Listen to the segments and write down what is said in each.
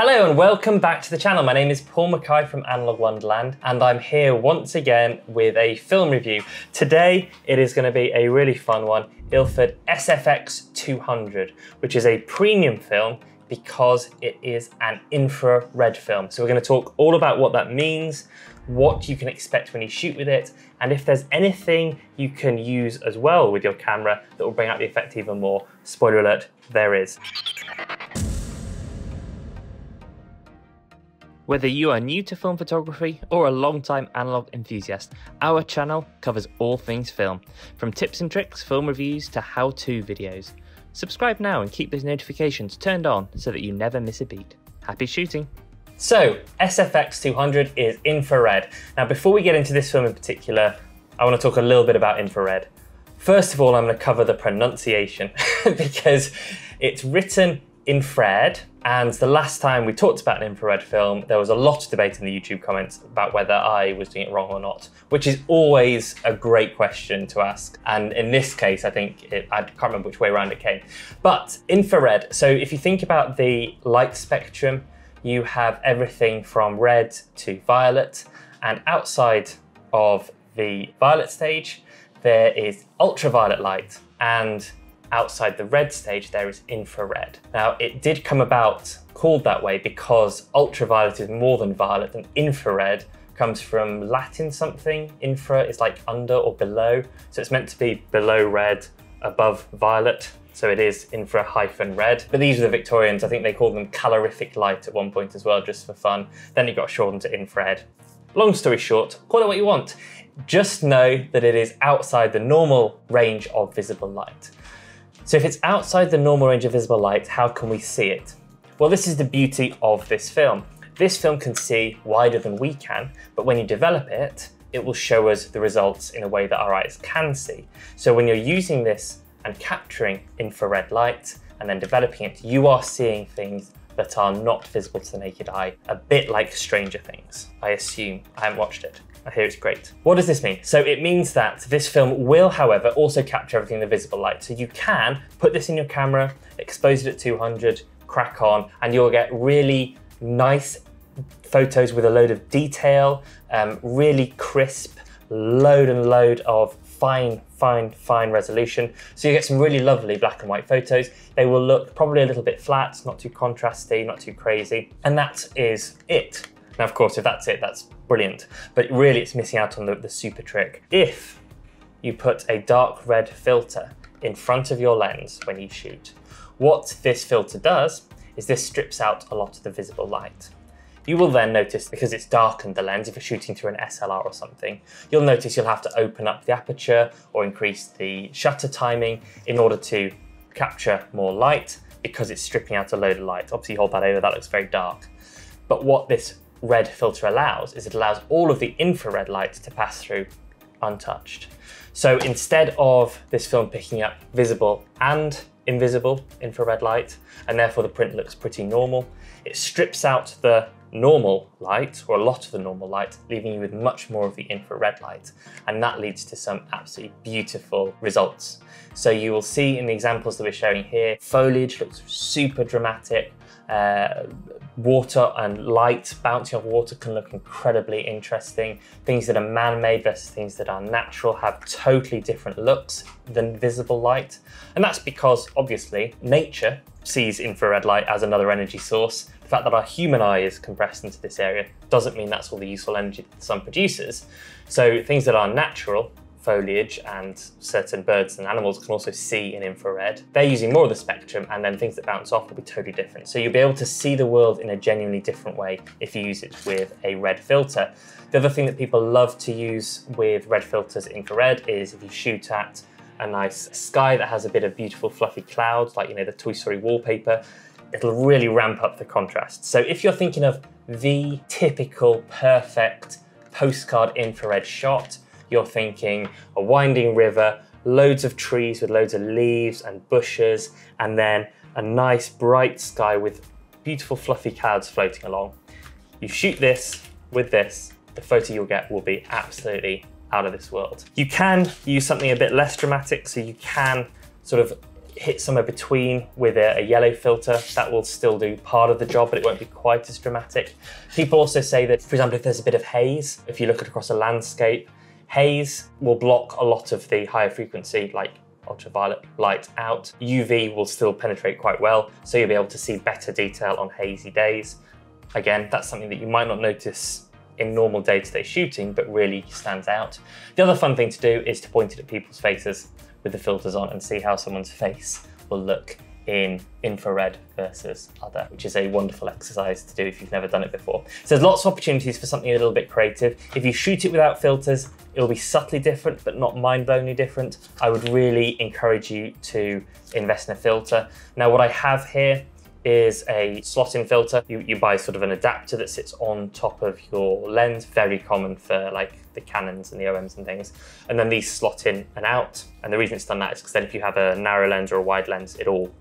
Hello and welcome back to the channel. My name is Paul McKay from Analog Wonderland and I'm here once again with a film review. Today it is going to be a really fun one, Ilford SFX 200, which is a premium film because it is an infrared film. So we're going to talk all about what that means, what you can expect when you shoot with it, and if there's anything you can use as well with your camera that will bring out the effect even more. Spoiler alert, there is. Whether you are new to film photography or a long-time analog enthusiast, our channel covers all things film, from tips and tricks, film reviews to how-to videos. Subscribe now and keep those notifications turned on so that you never miss a beat. Happy shooting! So, SFX 200 is infrared. Now, before we get into this film in particular, I want to talk a little bit about infrared. First of all, I'm going to cover the pronunciation because it's written infrared, and the last time we talked about an infrared film, there was a lot of debate in the YouTube comments about whether I was doing it wrong or not, which is always a great question to ask. And in this case, I think, I can't remember which way around it came, but infrared. So if you think about the light spectrum, you have everything from red to violet, and outside of the violet stage, there is ultraviolet light, and outside the red stage, there is infrared. Now, it did come about called that way because ultraviolet is more than violet, and infrared comes from Latin something. Infra is like under or below. So it's meant to be below red, above violet. So it is infra-red. But these are the Victorians. I think they called them calorific light at one point as well, just for fun. Then it got shortened to infrared. Long story short, call it what you want. Just know that it is outside the normal range of visible light. So if it's outside the normal range of visible light, how can we see it? Well, this is the beauty of this film. This film can see wider than we can, but when you develop it, it will show us the results in a way that our eyes can see. So when you're using this and capturing infrared light and then developing it, you are seeing things that are not visible to the naked eye, a bit like Stranger Things, I assume. I haven't watched it. I hear it's great. What does this mean? So it means that this film will, however, also capture everything in the visible light. So you can put this in your camera, expose it at 200, crack on, and you'll get really nice photos with a load of detail, really crisp, load and load of fine resolution. So you get some really lovely black and white photos. They will look probably a little bit flat, not too contrasty, not too crazy. And that is it. Now, of course, if that's it, that's brilliant, but really it's missing out on the super trick. If you put a dark red filter in front of your lens when you shoot, what this filter does is this strips out a lot of the visible light. You will then notice, because it's darkened the lens, if you're shooting through an SLR or something, you'll notice you'll have to open up the aperture or increase the shutter timing in order to capture more light because it's stripping out a load of light. Obviously you hold that over, that looks very dark. But what this red filter allows is it allows all of the infrared light to pass through untouched. So instead of this film picking up visible and invisible infrared light, and therefore the print looks pretty normal, it strips out the normal light, or a lot of the normal light, leaving you with much more of the infrared light, and that leads to some absolutely beautiful results. So you will see in the examples that we're showing here, foliage looks super dramatic, water and light, bouncing off water can look incredibly interesting. Things that are man-made versus things that are natural have totally different looks than visible light, and that's because obviously nature sees infrared light as another energy source. The fact that our human eye is compressed into this area doesn't mean that's all the useful energy that the sun produces. So things that are natural, foliage and certain birds and animals, can also see in infrared. They're using more of the spectrum, and then things that bounce off will be totally different. So you'll be able to see the world in a genuinely different way if you use it with a red filter. The other thing that people love to use with red filters infrared is if you shoot at a nice sky that has a bit of beautiful fluffy clouds, like, you know, the Toy Story wallpaper, it'll really ramp up the contrast. So if you're thinking of the typical perfect postcard infrared shot, you're thinking a winding river, loads of trees with loads of leaves and bushes, and then a nice bright sky with beautiful fluffy clouds floating along. You shoot this with this, the photo you'll get will be absolutely out of this world. You can use something a bit less dramatic, so you can sort of hit somewhere between with a yellow filter. That will still do part of the job, but it won't be quite as dramatic. People also say that, for example, if there's a bit of haze, if you look across a landscape, haze will block a lot of the higher frequency, like ultraviolet light out. UV will still penetrate quite well, so you'll be able to see better detail on hazy days. Again, that's something that you might not notice in normal day-to-day shooting, but really stands out. The other fun thing to do is to point it at people's faces with the filters on and see how someone's face will look in infrared versus other, which is a wonderful exercise to do if you've never done it before. So there's lots of opportunities for something a little bit creative. If you shoot it without filters, it'll be subtly different, but not mind-blowingly different. I would really encourage you to invest in a filter. Now, what I have here is a slot-in filter. You buy sort of an adapter that sits on top of your lens, very common for like the Canons and the OMs and things. And then these slot in and out. And the reason it's done that is because then if you have a narrow lens or a wide lens, it all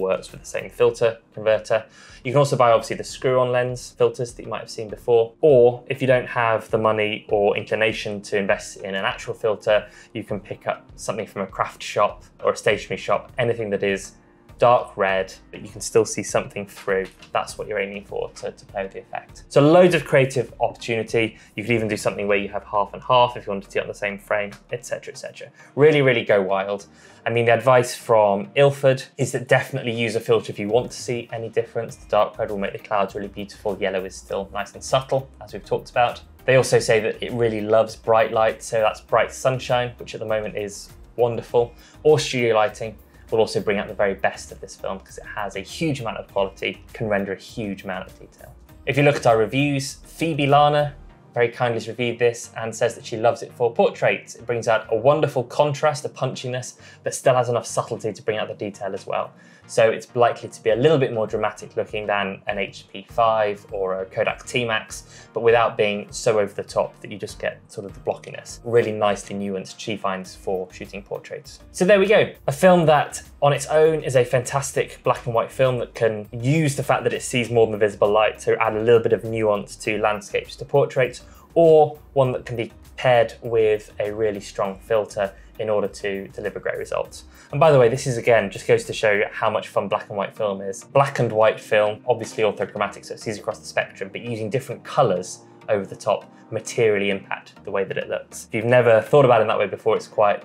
works with the same filter converter. You can also buy obviously the screw-on lens filters that you might have seen before, or if you don't have the money or inclination to invest in an actual filter, you can pick up something from a craft shop or a stationery shop, anything that is dark red, but you can still see something through. That's what you're aiming for to play with the effect. So loads of creative opportunity. You could even do something where you have half and half if you wanted to do it on the same frame, etc, etc. Really, really go wild. I mean, the advice from Ilford is that definitely use a filter if you want to see any difference. The dark red will make the clouds really beautiful. Yellow is still nice and subtle, as we've talked about. They also say that it really loves bright light. So that's bright sunshine, which at the moment is wonderful, or studio lighting. Will also bring out the very best of this film because it has a huge amount of quality, can render a huge amount of detail. If you look at our reviews, Phoebe Larner very kindly has reviewed this and says that she loves it for portraits. It brings out a wonderful contrast, a punchiness, but still has enough subtlety to bring out the detail as well. So it's likely to be a little bit more dramatic looking than an HP5 or a Kodak T-Max, but without being so over the top that you just get sort of the blockiness. Really nicely nuanced, she finds, for shooting portraits. So there we go. A film that on its own is a fantastic black and white film that can use the fact that it sees more than the visible light to add a little bit of nuance to landscapes, to portraits, or one that can be paired with a really strong filter in order to deliver great results. And by the way, this is again, just goes to show you how much fun black and white film is. Black and white film, obviously orthochromatic, so it sees across the spectrum, but using different colors over the top materially impact the way that it looks. If you've never thought about it in that way before, it's quite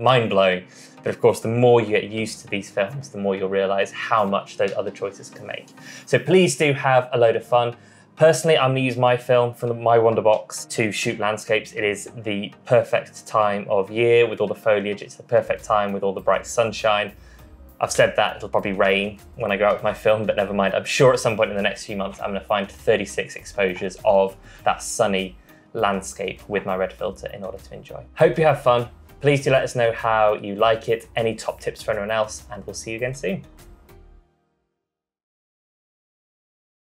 mind-blowing. But of course, the more you get used to these films, the more you'll realize how much those other choices can make. So please do have a load of fun. Personally, I'm gonna use my film from my Wonderbox to shoot landscapes. It is the perfect time of year with all the foliage. It's the perfect time with all the bright sunshine. I've said that it'll probably rain when I go out with my film, but never mind. I'm sure at some point in the next few months, I'm gonna find 36 exposures of that sunny landscape with my red filter in order to enjoy. Hope you have fun. Please do let us know how you like it, any top tips for anyone else, and we'll see you again soon.